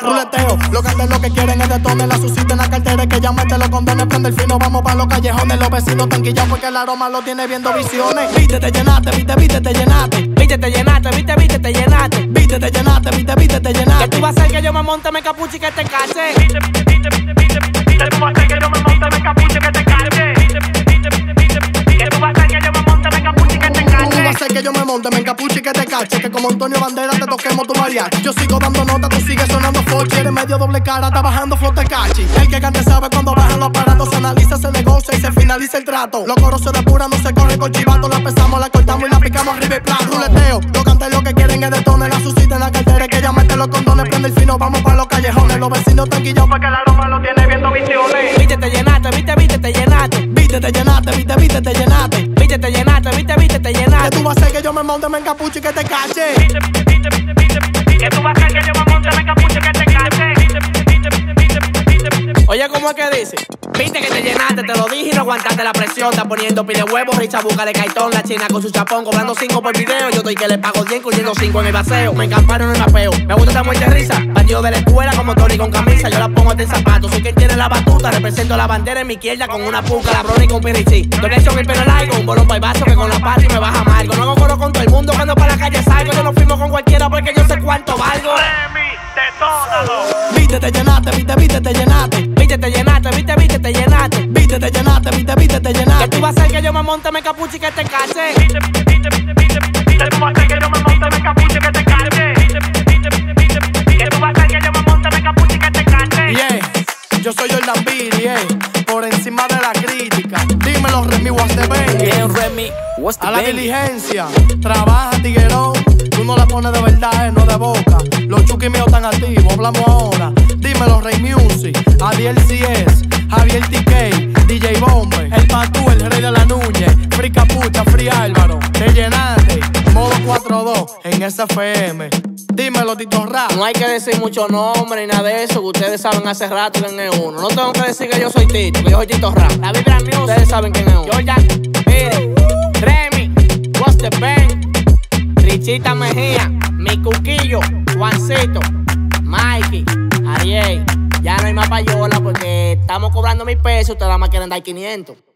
Ruleteo, los grandes lo que quieren es detonar. La suscita en la cartera que ya mete los condones. Prende el fino, vamos pa' los callejones. Los vecinos tanquillados porque el aroma lo tiene viendo visiones. Viste, te llenaste, viste, te llenaste. Viste, te llenaste, viste, te llenaste. Viste, te llenaste, viste, te llenaste. Que tú vas a hacer que yo me monte, me capuche y que te cache. Viste, tú vas a hacer que yo me monte, me capuche y que te cache. Que tú vas a hacer que yo me monte, me capuche y que te cache. Tú vas a hacer que yo me monte, me capuche y que te cache. Que como Antonio Banderas te toquemos tu mariachi. Yo sigo dando nota, tú sigues sonando forche. Eres medio doble cara, está bajando flote cachi. El que cante sabe cuando bajan los aparatos. Se analiza, se negocia y se finaliza el trato. Los coros se depuran, no se corre con chivato. La pesamos, la cortamos y la picamos arriba y plato. Ruleteo, los cantes lo que quieren es detonar. La suscita en la cartera que ya mete los condones. Prende el fino, vamos pa' los callejones. Los vecinos tranquillados porque la aroma lo tiene viendo visiones. Viste, te llenaste, viste, te llenaste. Viste, te llenaste, viste, te llenaste. Viste, te llenaste, viste, te llenaste. Que tú vas a hacer que yo me monte, me encapuche y que te cache. Que tú vas a hacer que yo me monte, me encapuche y que te cache. Oye, ¿cómo es que dice? Viste que te llenaste, te lo dije y no aguantaste la presión. Está poniendo pile huevos, richa busca de caitón. La china con su chapón, cobrando 5 por video. Yo estoy que le pago 100, cogiendo 5 en mi paseo. Me encamparon en el mapeo, me gusta esa muerte risa. Partido de la escuela como Tony con camisa. Yo la pongo hasta en zapatos, soy quien tiene la batuta. Represento la bandera en mi izquierda con una puca, la brona y con pirichí. Yo le echo mi pelo largo, un bolón paivazo que con la pata y me baja amargo. No hago coro con todo el mundo cuando para la calle salgo. Yo no firmo con cualquiera porque yo sé cuánto valgo. Remy, detónalo. Viste, te llenaste, viste, te llenaste. Viste, te llenaste, viste, te llenaste. Viste, te llenaste, viste, te llenaste. Que tú vas a hacer que yo me monte, me capuche y que te cache. Viste, tú vas a hacer que yo me monte, me capuche y que te cache. Que tú vas a hacer que yo me monte, me capuche y que te cache. Yeah, yo soy Jordan B, yeah. Por encima de la crítica. Dímelo, Remy, Wester Pen. Yeah, Remy, Wester Pen. A la diligencia, trabaja, tiguerón. Tú no la pones de verdad, no de boca. Los chuquis míos están activos, hablamos ahora. Dímelo, Rey Music, Addiel CS, Javier TK, DJ Bomber, El Patu, el Rey de la Núñez, Free Capucha, Free Álvaro, Rellenante, Modo 4-2 en SFM. Dímelo, Tito Rap. No hay que decir mucho nombre ni nada de eso, que ustedes saben hace rato quién es uno. No tengo que decir que yo soy Tito, que yo soy Tito Rap. La Vibra Music. Ustedes saben quién es uno. Yo ya, mire, Remy, Wester Pen, Richita Mejía, Mi Cuquillo, Juancito, Mikey, Ariey. Ya no hay más payola porque estamos cobrando 1000 pesos, ustedes nada más quieren dar 500.